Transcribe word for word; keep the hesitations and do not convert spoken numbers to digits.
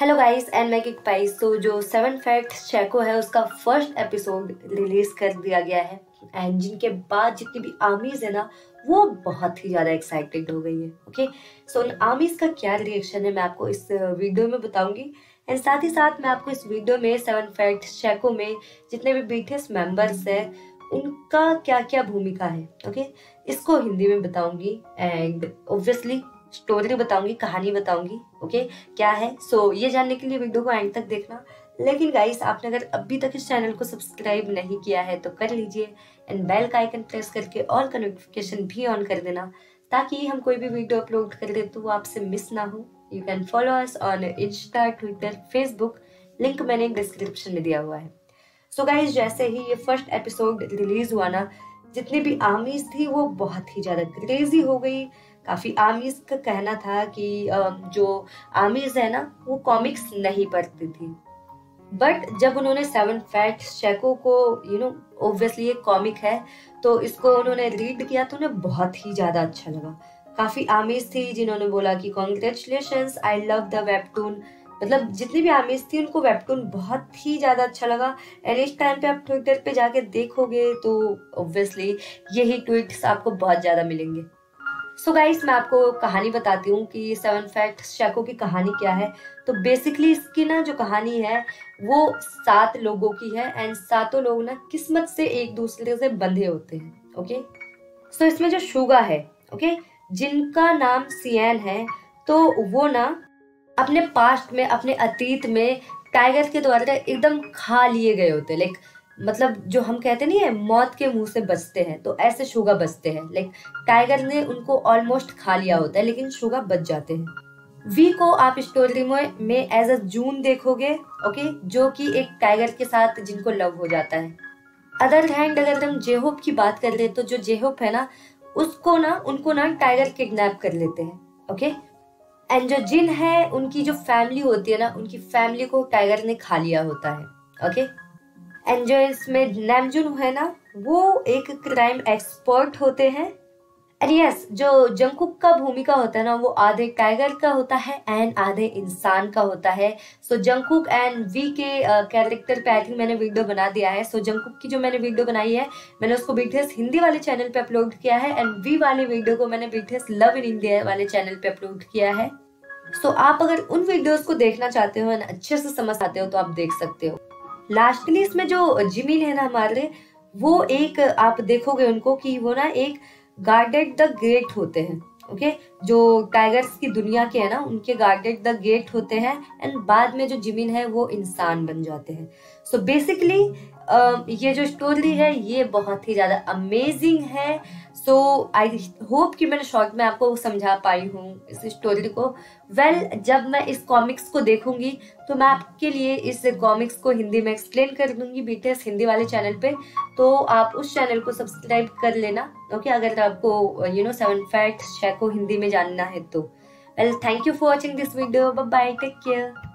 Hello guys and मैं किक पाइस। तो जो सेवन फैक्ट्स शेको है उसका फर्स्ट एपिसोड रिलीज कर दिया गया है एंड जिनके बाद जितनी भी आर्मीज है ना वो बहुत ही ज़्यादा एक्साइटेड हो गई है। ओके सो उन आर्मीज का क्या रिएक्शन है मैं आपको इस वीडियो में बताऊंगी एंड साथ ही साथ मैं आपको इस वीडियो में सेवन फैक्ट्स शेको में जितने भी बीटीएस मेंबर्स हैं उनका क्या क्या भूमिका है ओके इसको हिंदी में बताऊँगी एंड ऑब्वियसली स्टोरी बताऊंगी, कहानी बताऊंगी ओके क्या है। सो ये जानने के लिए वीडियो को एंड तक देखना। लेकिन गाइस आपने अगर अभी तक इस चैनल को सब्सक्राइब नहीं किया है तो कर लीजिए एंड बेल का आइकन प्रेस करके और का नोटिफिकेशन भी ऑन कर देना ताकि हम कोई भी वीडियो अपलोड कर दे तो वो आपसे मिस ना हो। You can follow us on Insta, Twitter, Facebook, link मैंने डिस्क्रिप्शन में दिया हुआ है। सो so गाइस जैसे ही ये फर्स्ट एपिसोड रिलीज हुआ ना जितनी भी आर्मीज थी वो बहुत ही ज़्यादा क्रेजी हो गई। काफ़ी आर्मीज का कहना था कि जो आर्मीज है ना वो कॉमिक्स नहीं पढ़ती थी, बट जब उन्होंने सेवन फैक्ट्स शेको को यू नो ऑब्वियसली ये कॉमिक है तो इसको उन्होंने रीड किया तो उन्हें बहुत ही ज़्यादा अच्छा लगा। काफ़ी आर्मीज थी जिन्होंने बोला कि congratulations, I love the webtoon. मतलब जितनी भी आर्मीज थी उनको वेबटून बहुत ही ज़्यादा अच्छा लगा एंड इस टाइम पे आप ट्विटर पे जाके देखोगे तो ऑब्वियसली यही ट्वीट्स आपको बहुत ज़्यादा मिलेंगे। सो so गाइस मैं आपको कहानी बताती हूँ कि सेवन फैक्ट्स शेको की कहानी क्या है। तो बेसिकली इसकी ना जो कहानी है वो सात लोगों की है एंड सातों लोग ना किस्मत से एक दूसरे से बंधे होते हैं। ओके सो so इसमें जो शुगा है ओके जिनका नाम सियन है तो वो ना अपने पास्ट में, अपने अतीत में टाइगर के द्वारा एकदम खा लिए गए होते हैं। लाइक मतलब जो हम कहते नहीं है मौत के मुंह से बचते हैं तो ऐसे शुगा बचते हैं। लाइक टाइगर ने उनको ऑलमोस्ट खा लिया होता है लेकिन शुगा बच जाते हैं। वी को आप स्टोरी में में एज अ जून देखोगे ओके जो कि एक टाइगर के साथ जिनको लव हो जाता है। अदर हैंड अगर हम जेहोप की बात कर ले तो जो जेहोप है ना उसको ना उनको ना टाइगर किडनैप कर लेते हैं ओके एंड जो जिन है उनकी जो फैमिली होती है ना उनकी फैमिली को टाइगर ने खा लिया होता है ओके एंड जो इसमें नैमजुन है ना वो एक क्राइम एक्सपर्ट होते हैं एंड यस जो जंगकुक का भूमिका होता है ना वो आधे टाइगर का होता है एंड आधे इंसान का होता है। सो जंगकुक एंड वी के कैरेक्टर पे आई थिंक मैंने वीडियो बना दिया है। सो so, जंगकुक की जो मैंने वीडियो बनाई है मैंने उसको बीटीएस हिंदी वाले चैनल पे अपलोड किया है एंड वी वाले वीडियो को मैंने बीटीएस लव इन इंडिया वाले चैनल पे अपलोड किया है। सो so, आप अगर उन वीडियोज को देखना चाहते हो एंड अच्छे से समझ आते हो तो आप देख सकते हो। लास्टली इसमें जो जिमिन है ना हमारे वो एक आप देखोगे उनको कि वो ना एक गार्डेड द गेट होते हैं ओके जो टाइगर्स की दुनिया के है ना उनके गार्डेड द गेट होते हैं एंड बाद में जो जिमिन है वो इंसान बन जाते हैं। सो so बेसिकली ये जो स्टोरी है ये बहुत ही ज़्यादा अमेजिंग है। सो आई होप कि मैंने शॉर्ट में आपको समझा पाई हूँ इस स्टोरी को। वेल well, जब मैं इस कॉमिक्स को देखूंगी तो मैं आपके लिए इस कॉमिक्स को हिंदी में एक्सप्लेन कर दूंगी बीटीएस हिंदी वाले चैनल पे, तो आप उस चैनल को सब्सक्राइब कर लेना ओके okay, अगर आपको यू नो सेवन फैक्ट्स शेको हिंदी में जानना है तो। Well thank you for watching this video, bye bye, take care.